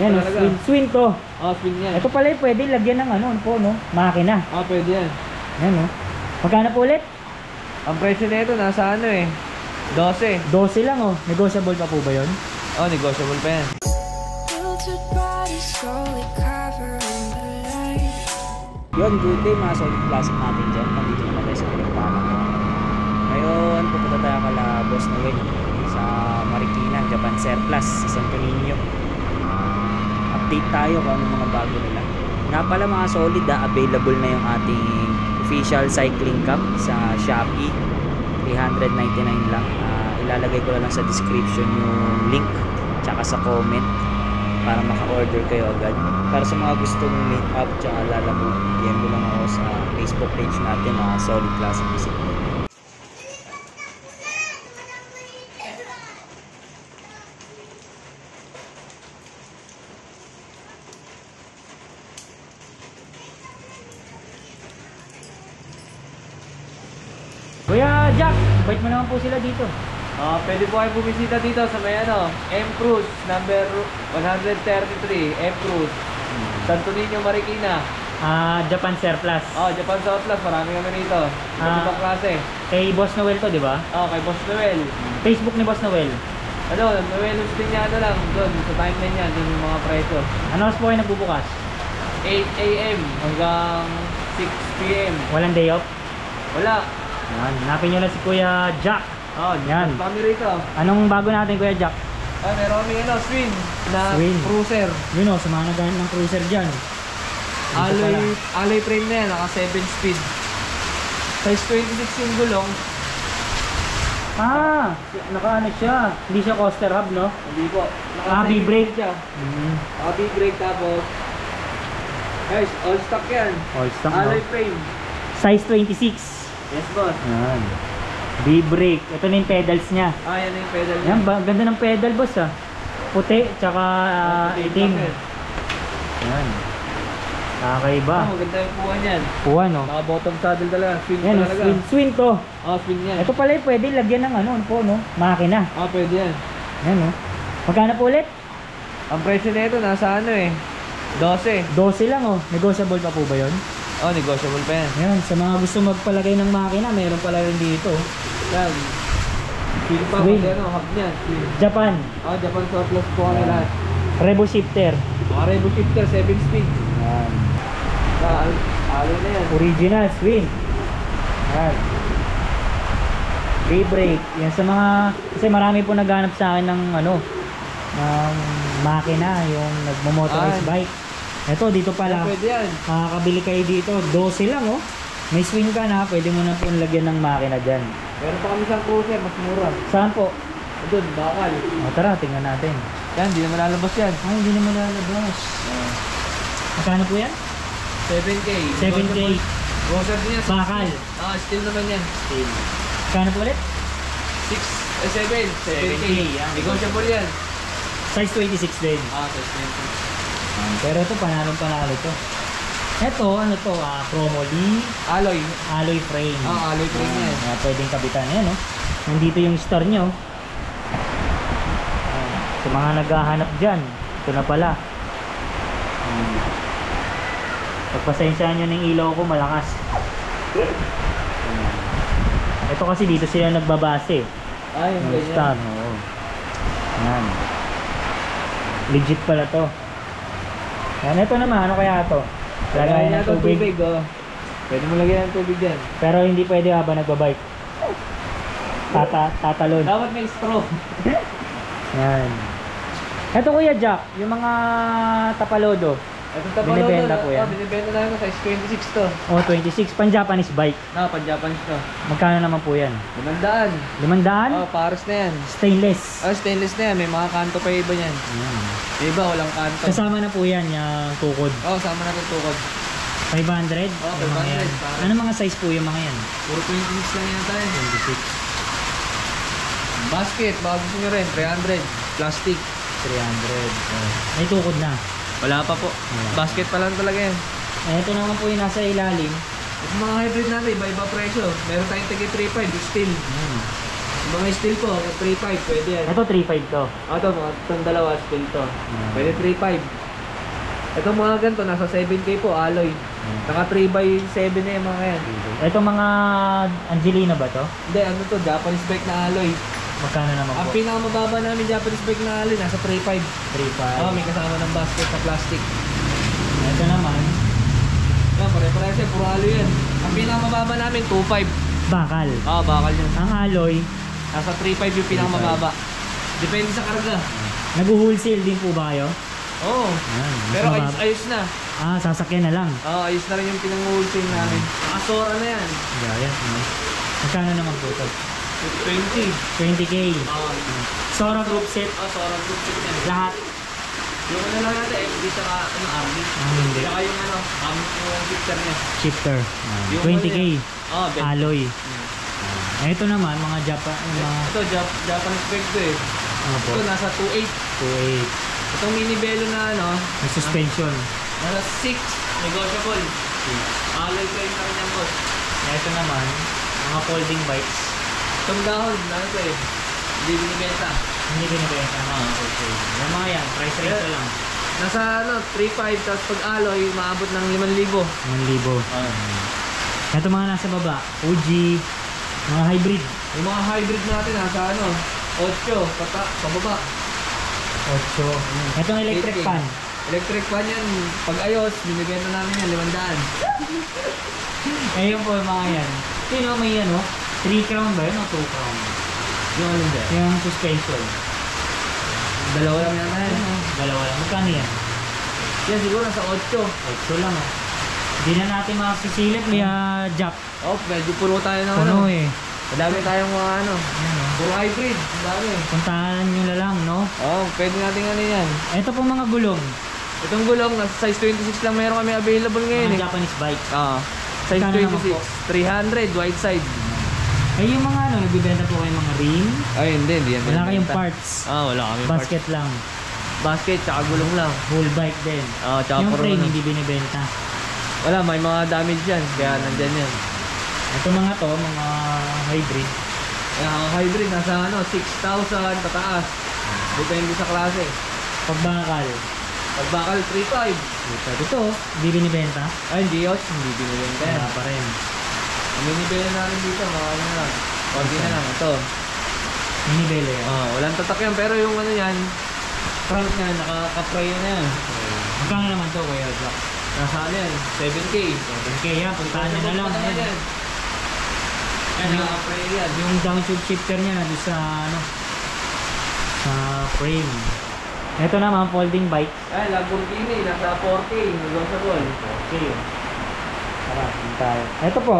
Yan, swing to. Oh, swing yan. Ito pala pwede lagyan ng ano po, no? Makina. Oh, pwede yan. Yan, no? Magkano po ulit? Ang presyo na ito, nasa ano eh? 12. 12 lang, oh. Negotiable pa po ba yun? Oh, negotiable pa yan. Yun, good day mga solid classic natin dyan. Nandito naman tayo sa pinagpalang. Ngayon, pupunta tayo kala Boss Noel sa Marikina, Japan Surplus, sa Santo Niño. Update tayo kung ano mga bago nila. Na pala mga solid, available na yung ating official cycling cup sa Shopee. 399 lang. Ilalagay ko lang sa description yung link tsaka sa comment para maka-order kayo agad. Para sa mga gustong meet up tsaka lalabo, DM mo lang ako sa Facebook page natin na Solid Classic Music. Kuya Jack, bait mo naman po sila dito. Pwede po kayo bumisita dito sa may ano, M Cruise, number 133, M Cruise. Santo Niño, Marikina. Japan Surplus. Oh, Japan Surplus, marami kami rito. Ibang klase. Kay Boss Noel to, di ba? Oo, kay Boss Noel. Facebook ni Boss Noel. Ano, Noel din niya ano lang, doon, sa timeline niya, doon yung mga presyo. Ano oras po kayo nagbubukas? 8 AM hanggang 6 PM. Walang day off? Wala. Yan, hanapin nyo na si Kuya Jack. Oh, yan. Kami rito. Anong bago natin, Kuya Jack? Oh, meron kami ano, swing na swing. Cruiser. Yun o, samahan na ganyan ng cruiser dyan. Alloy frame na yan, naka 7 speed. Size 26 yung gulong. Naka ano siya. Hindi siya coaster hub, no? Hindi po. B-brake siya. B-brake tapos. Guys, all stock yan. All stock, alloy frame. Size 26. Yes, boss. Yan. B-brake. Ito na yung pedals niya. Yan na yung pedal niya. Yan, ganda ng pedal, boss, ah. Puti, tsaka itim. Yan. Kakaiba. Oh, maganda yung puwan yan. Puwan, no? Naka bottom saddle talaga. Swing yan, talaga. Swing to. Oh, swing yan. Ito pala yung pwede lagyan ng ano po, no? Makina. Oh, pwede yan. Yan, no? Magkano po ulit? Ang presyo na ito, nasa ano eh? 12. 12 lang, oh. Negotiable pa po ba yun? Oh, negotiable pa yan. Ayan, sa mga gusto magpalagay ng makina, meron pala rin dito. Yan. Swing pa, ano, hub niya. Japan. Oh, Japan Surplus po ang lahat. Revo shifter. Oh, Revo shifter, 7 speed. Ayan. Alloy na yan. Original swing. Ayan. Re-brake. Yan sa mga, kasi marami po naghanap sa akin ng, ano, ng makina, yung nagmo-motorized bike. Eto, dito pala, makakabili kayo dito. 12 lang, oh. May swing ka na, pwede mo na po lagyan ng makina dyan. Meron pa kami sa cruiser, mas mura. Saan po? Doon, bakal. O, tara, tingnan natin. Yan, hindi naman lalabas yan. Ay, hindi naman lalabas. Magkano po yan? 7K. 7K. Cruiser din yan. Bakal. Steel naman yan. Steel. Magkano po ulit? 7K. 7K. Negotiable yan. Size 26 din. Size 26. Pero ito, panalo ito. Ito, ano to? Chromoly alloy. Alloy frame. Alloy frame yan. Pwedeng kabitan. Ayan, no? Nandito yung star nyo. Sa mga naghahanap dyan, ito na pala. Pagpasensyaan nyo ng ilaw ko, malakas. Ito kasi dito sila nagbabase. Yung star. Ayan. Legit pala to. Yan, ito naman, ano kaya ito? Lagay ng tubig. Pwede mo lagyan ng tubig dyan. Pero hindi pwede habang nagbabike. Tatalon. Dapat may straw. Yan. Ito Kuya Jack, yung mga tapalodo. Itong tapalodo, binibenta po yan. Binibenta na yung size 26 to. Oh, 26. Pan-Japanese bike. Pan-Japanese to. Magkano naman po yan? 500. 500? Oh, pares na yan. Stainless. Stainless na yan. May mga kanto pa iba yan. Iba, walang kanto. Kasama na po yan, yung tukod. Oo, kasama na po tukod. 500? Oo, 500. Ano mga size po yung mga yan? Puro 26 lang yan tayo. 26. Basket, baka gusto nyo rin. 300. Plastic. 300. May tukod na? Wala pa po. Basket pa lang talaga yan. Ito naman po yung nasa ilalim. Yung mga hybrid natin, iba-iba presyo. Meron tayong tagi 3.5, steel. Mga steel po, 3.5 pwede yan. Ito 3.5 to? Ito, itong dalawa steel to. Pwede 3.5. Ito mga ganito, nasa 7K po, alloy. Naka 3x7 na yung mga yan. Ito mga Angelina ba to? Hindi, ano to, Japanese bike na alloy. Magkano naman po? Ang pinakamababa namin Japanese bike na alloy, nasa 3.5. 3.5. Oh, may kasama ng basket na plastic. Ito naman. Yan, pare-pares yan, puro alloy yan. Ang pinakamababa namin, 2.5. Bakal? Oo, oh, bakal yan. Ang alloy? Nasa 3.5 yung pinakamababa. Depende sa karga. Nag-wholesale din po ba kayo? Oo, oh, pero ayos na. Ah, sasakyan na lang. Oo, oh, ayos na rin yung pinang-wholesale namin. Nakasora na yan. Yeah, yan. Magkano naman po ito? 20. 20K. Oo. Sora group set? Oo, Sora group set yan. Lahat? Yung ano lang natin, FD saka ano, RD. Ah, hindi. Saka yung ano, yung shifter niya. Shifter. 20K. Oo, alloy. Ito naman, mga Japan. Ito, Japanese bike to eh. Ito, nasa 2.8. 2.8. Itong minibelo na ano, may suspension. Nasa 6, negotiable. Alloy frame na rin ang boss. Ito naman, mga folding bikes. Itong dahon, ano ito eh, hindi binibenta. Hindi binibenta, okay. Yung mga yan, price range ko lang. Nasa ano, 3.5, tapos pag alloy, maabot ng 5,000. 5,000. Ito mga nasa baba, Fuji, mga hybrid. Yung mga hybrid natin, nasa ano, 8, pababa. 8. Itong electric fan. Electric fan yan. Pag ayos, binibenta namin yan. 500. Ayun po mga yan. Sino may ano? 3 crown ba yun o 2 crown? Yung alin dyan? Yung suspension. Dalawa lang yan na yan. Dalawa lang. Magkano yan? Yan siguro nasa 8. 8 lang. Hindi na natin makasasilip ni Jack. Oh, medyo puro tayo na ano. Puno eh. Madami tayong mga ano. Puro hybrid. Madami. Puntahan nyo na lang, no? Oo, pwede natin ano yan. Ito po mga gulong. Itong gulong, nasa size 26 lang meron kami available ngayon. Mga Japanese bike. Oo. Size 26. 300, wide side. Ay, yung mga ano, nagbibenta po kayo mga rim? Ay, hindi. Wala kayong parts. Oo, wala kami parts. Basket lang. Basket, tsaka gulong lang. Whole bike din. Oo, tsaka yung frame hindi binibenta. Wala, may mga damage yan. Kaya nandyan yan. Ito mga to, mga hybrid. Hybrid, nasa ano, 6,000 pataas. Depende sa klase. Pagbakal. Pagbakal, 3.5. Ito, hindi binibenta? Ay, hindi binibenta. Wala pa rin. Ang binibenta namin dito, makakala na lang. Pwede na lang, ito. Binibenta yan? Oo, walang tatak yan, pero yung ano yan, crank na, nakaka-pray na yan. Magkano naman to, Kuya Jack? Nasa ano yan, 7K. 7K yan, puntaan nyo na lang. Yung downshift shifter niya na doon sa ano sa frame. Ito naman folding bike. Ay, Lamborghini nasa 4K, negotiable. Okay. Tara, tayo. Ito po.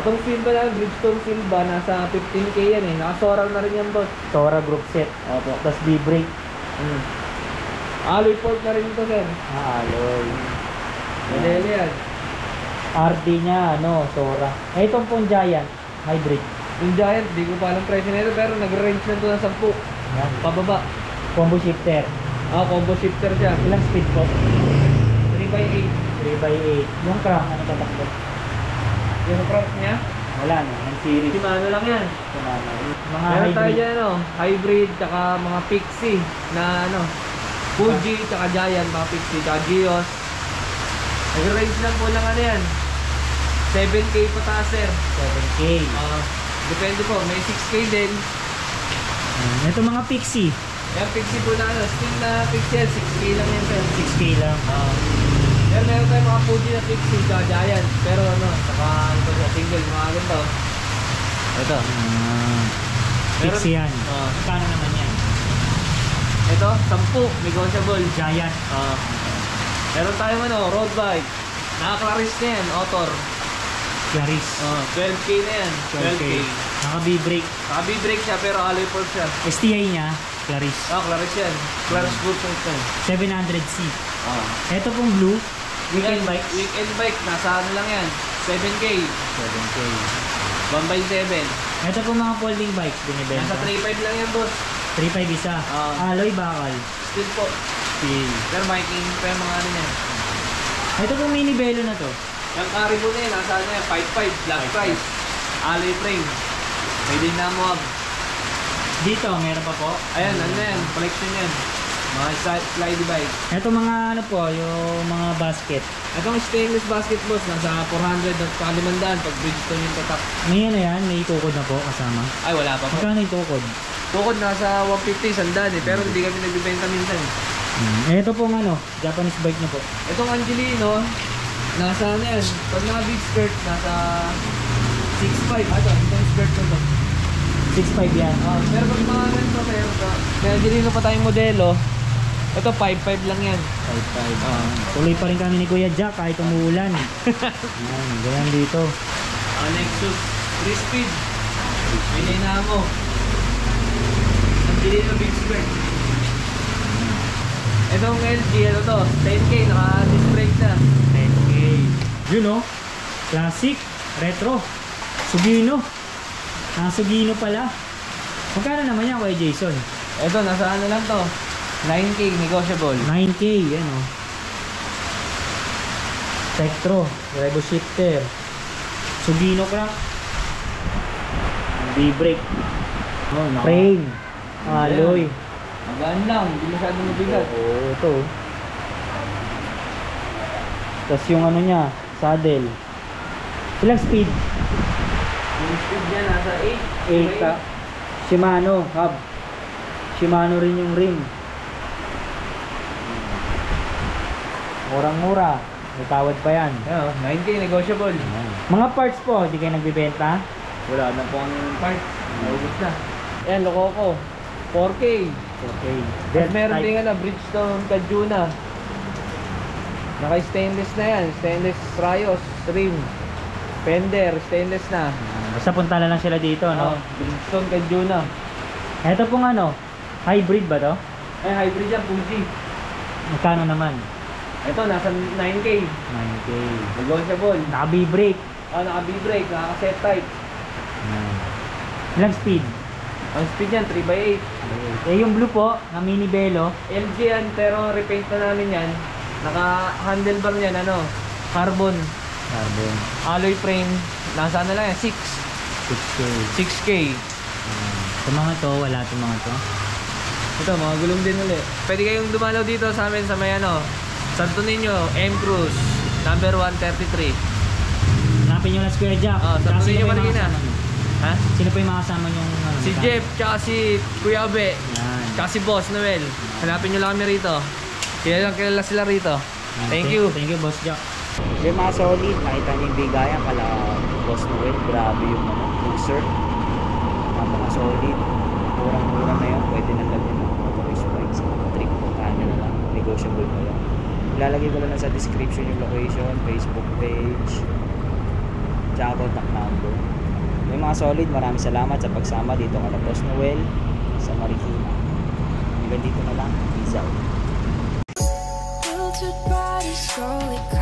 Itong film ba lang, Bridgestone film ba nasa 15K yan eh. Naka-Sora na rin yan, boss. Sora group set. Opo. Tapos D-brake. Alloy fork na rin ito, sir. Alloy. Madali yan. RD niya, ano, Sora. Eh, itong pong Giant, hybrid. Yung Giant, di ko pa alam price nito, pero nag-range na ito ng 10. Yan. Pababa. Combo shifter. Ah, combo shifter siya. Ilang speed po? 3x8. 3x8. Yung crank, ano tatakbo? Yung crank niya? Wala na, ang series. Shimano lang yan. Shimano. Mga pero hybrid. Tayo dyan, ano, hybrid, tsaka mga Pixie na, ano, Fuji, tsaka Giant, mga Pixie, tsaka Gios. Nag-range lang po lang ano yan. 7K po taas, sir. 7K. Depende po. May 6K din. Ito mga Pixie. Yan, Pixie po na ano. Still na Pixie. 6K lang yan, sir. 6K lang. Yan, meron tayo mga Fuji na Pixie. Saka Giant. Pero ano, saka ito sa single. Mga ganito. Ito. Pixie yan. Kano naman yan? Ito, 10. Negotiable. Giant. Meron tayong ano, road bike. Naka-Claris na yan, Otor. Claris. 12K na yan. 12K. Naka-B-brake. Naka-B-brake siya, pero alloy fork siya. STI niya, Claris. Claris yan. Claris group function. 700C. Ito pong blue, weekend bike. Weekend bike, nasa ano lang yan. 7K. 7K. 1x7. Ito pong mga folding bikes, binibenta. Nasa 3.5 lang yan, boss. 3.5 isa. Alloy bakal. Still po. Pero biking pa yung mga ano niya. Ito pong mini belo na to. Yung Caribou na yun, nasa ano yan, 5.5, black price. Alloy frame. Pwede na mo. Dito, meron pa po. Ayan, ano yan, collection yan. Mga slide bike. Ito mga ano po, yung mga basket. Itong stainless basket boss, nasa 400 at 500 pag Bridgestone yung tatak. Ngayon na yan, may tukod na po kasama. Ay, wala pa po. Magkano yung tukod? Tukod nasa 150, sandali, eh. Pero hindi kami nagbibenta minsan. Ito pong ano, Japanese bike na po. Itong Angelino, nasa ano yan, pag naka big skirt, nasa 6.5. Ato, itong skirt na to. 6.5 yan. Pero pag mga ganito, meron ka. Kaya Angelino pa tayong modelo. Ito, 5.5 lang yan. 5.5. Tuloy pa rin kami ni Kuya Jack kahit umuulan. Ayan, ganyan dito. Nexus, 3-speed. May nainahan mo. Angelino big skirt. Itong LG, ano to? 10K, naka-disc brake na. 10K. Yun o. Classic, retro. Sugino. Sugino pala. Magkano naman yan, Kuya Jason? Ito, nasa ano lang to? 9K, negotiable. 9K, yan o. Tektro, Revo shifter. Sugino crank. D-brake. Frame. Alloy. Magaan lang, hindi masyadong mabigat. Oo, ito. Tapos yung ano niya, saddle. Ilang speed? Yung speed niya nasa 8. 8 ka. Shimano, hub. Shimano rin yung rim. Murang-mura. Natawad pa yan. Yeah, 9K, negotiable. Mga parts po, hindi kayo nagbibenta? Wala na po ang parts. Naubos na. Ayan, loko ko. 4K. Okay. Then meron din nga na Bridgestone Kajuna. Naka-stainless na yan. Stainless rayos, rim, fender, stainless na. Basta punta na lang sila dito, no? Bridgestone Kajuna. Ito pong ano, hybrid ba to? Eh, hybrid yan, Fuji. Magkano naman? Ito, nasa 9K. 9K. Negotiable. Naka-B-brake. Oh, naka-B-brake, naka-set type. Ilang speed? Ang speed yan, 3x8. Eh yung blue po, na mini velo. LG yan, pero repaint na namin yan. Naka-handlebar yan, ano? Carbon. Carbon. Alloy frame. Nasaan na lang yan? 6. 6K. 6K. Ito mga to, wala ito mga to. Ito, mga gulong din ulit. Pwede kayong dumalaw dito sa amin sa may ano, Santo Niño, M Cruise, number 133. Hanapin nyo lang si Kuya Jack. Oh, Santo Niño Marikina. Ha? Sino pa yung makasama niyong... si Jeff, tsaka si Kuya Abe, tsaka si Boss Noel. Hanapin nyo lang kami rito. Kilala sila rito. Yan. Thank you. Thank you, Boss Jack. Yung mga solid, nakita niyo yung bigayan pala Boss Noel. Grabe yung mga cruiser. Mga solid. Murang-murang na yun. Pwede na lang yung motorized bikes. Trick po, kanya na lang. Negotiable pa yan. Ilalagay ko lang sa description yung location, Facebook page, tsaka contact number. May mga solid, maraming salamat sa pagsama dito kala Boss Noel sa Marikina. Hanggang dito na lang. Peace out.